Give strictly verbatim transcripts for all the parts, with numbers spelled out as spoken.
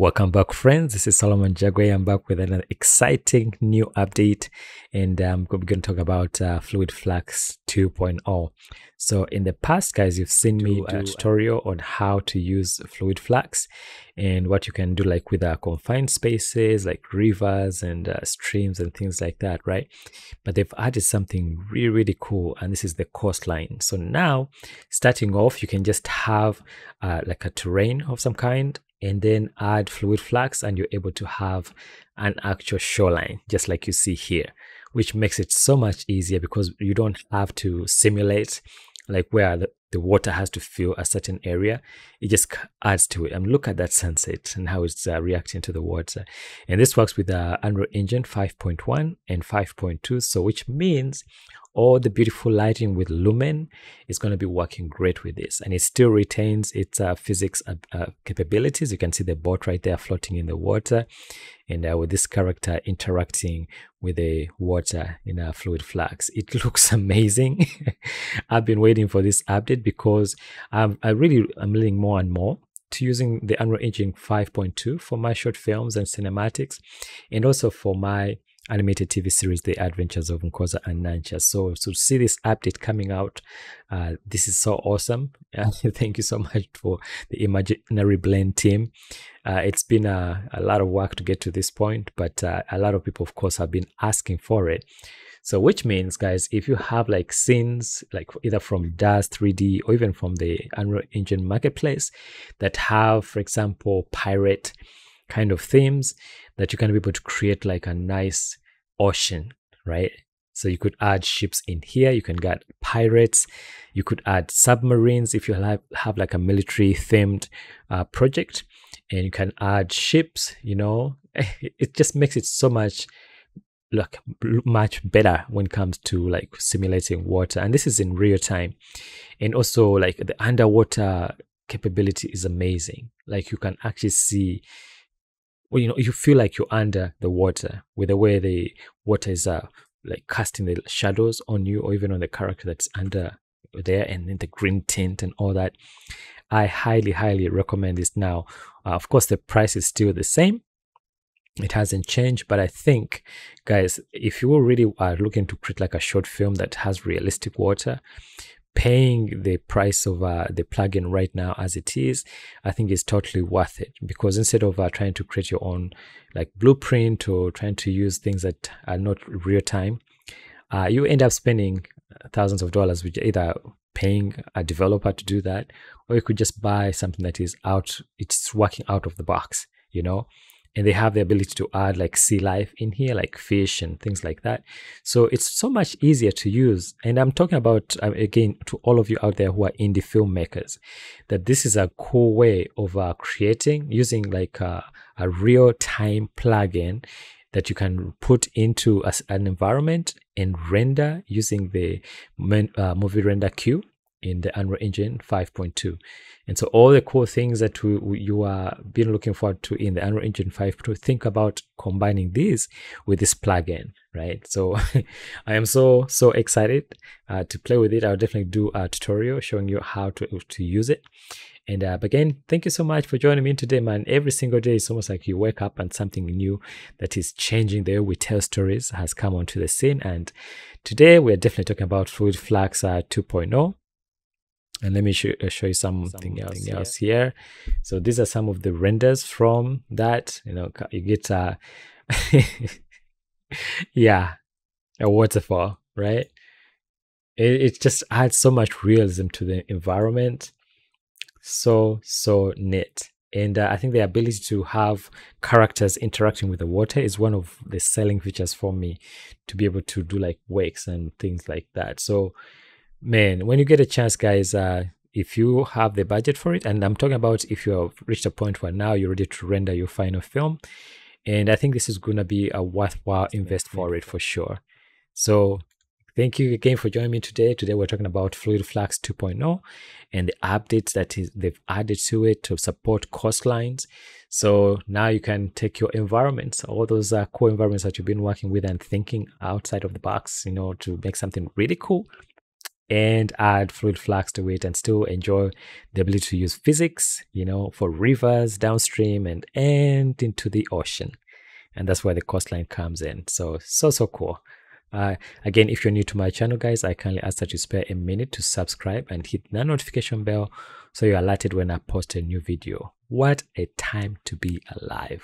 Welcome back, friends. This is Solomon Jagwe. I'm back with an exciting new update, and I'm going to talk about uh, Fluid Flux two point oh. So in the past, guys, you've seen me do a tutorial on how to use Fluid Flux and what you can do, like with uh, confined spaces, like rivers and uh, streams and things like that, right? But they've added something really, really cool, and this is the coastline. So now, starting off, you can just have uh, like a terrain of some kind, and then add Fluid Flux, and you're able to have an actual shoreline, just like you see here, which makes it so much easier because you don't have to simulate like where the, the water has to fill a certain area. It just adds to it. And look at that sunset and how it's uh, reacting to the water. And this works with uh, Unreal Engine five point one and five point two, so which means all the beautiful lighting with Lumen is going to be working great with this, and it still retains its uh, physics uh, uh, capabilities. You can see the boat right there floating in the water, and uh, with this character interacting with the water in a Fluid Flux. It looks amazing. I've been waiting for this update because I'm, I really am leaning more and more to using the Unreal Engine five point two for my short films and cinematics, and also for my animated T V series, The Adventures of Nkosa and Nancha. So to see this update coming out, uh, this is so awesome. Uh, thank you so much for the Imaginary Blend team. Uh, it's been a, a lot of work to get to this point, but uh, a lot of people, of course, have been asking for it. So which means, guys, if you have like scenes, like either from D A Z three D or even from the Unreal Engine Marketplace that have, for example, pirate kind of themes, that you can be able to create like a nice ocean, right? So you could add ships in here, you can get pirates, you could add submarines if you have, have like a military themed uh, project, and you can add ships, you know. It just makes it so much look much better when it comes to like simulating water, and this is in real time. And also like the underwater capability is amazing. Like you can actually see, well, you know, you feel like you're under the water with the way the water is uh, like casting the shadows on you, or even on the character that's under there, and then the green tint and all that. I highly, highly recommend this now. Uh, of course, the price is still the same. It hasn't changed, but I think, guys, if you really are looking to create like a short film that has realistic water, paying the price of uh, the plugin right now as it is, I think is totally worth it, because instead of uh, trying to create your own like blueprint or trying to use things that are not real time, uh, you end up spending thousands of dollars, which either paying a developer to do that, or you could just buy something that is out, it's working out of the box, you know. And they have the ability to add like sea life in here, like fish and things like that. So it's so much easier to use. And I'm talking about, again, to all of you out there who are indie filmmakers, that this is a cool way of uh, creating, using like a, a real-time plugin that you can put into a, an environment and render using the uh, movie render queue in the Unreal Engine five point two. And so all the cool things that we, we, you are been looking forward to in the Unreal Engine five point two, think about combining these with this plugin, right? So I am so, so excited uh, to play with it. I'll definitely do a tutorial showing you how to, to use it. And uh, again, thank you so much for joining me today, man. Every single day, it's almost like you wake up and something new that is changing the way we tell stories has come onto the scene. And today, we're definitely talking about Fluid Flux uh, two point oh. And let me sh show you something, something else, else here. here. So these are some of the renders from that. You know, you get a, yeah, a waterfall, right? It, it just adds so much realism to the environment. So, so neat. And uh, I think the ability to have characters interacting with the water is one of the selling features for me, to be able to do like wakes and things like that. So, man, when you get a chance, guys, uh, if you have the budget for it, and I'm talking about if you have reached a point where now you're ready to render your final film, and I think this is going to be a worthwhile invest for it for sure. So thank you again for joining me today. Today we're talking about Fluid Flux two point oh and the updates that is, they've added to it to support coastlines. So now you can take your environments, all those uh, cool environments that you've been working with and thinking outside of the box, you know, to make something really cool. and add Fluid Flux to it and still enjoy the ability to use physics, you know, for rivers, downstream, and, and into the ocean. And that's where the coastline comes in. So, so, so cool. Uh, again, if you're new to my channel, guys, I kindly ask that you spare a minute to subscribe and hit that notification bell so you're alerted when I post a new video. What a time to be alive.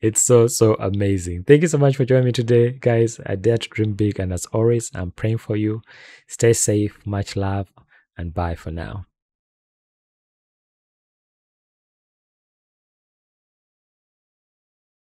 It's so, so amazing. Thank you so much for joining me today, guys. I dare to dream big, and as always, I'm praying for you. Stay safe, much love, and bye for now.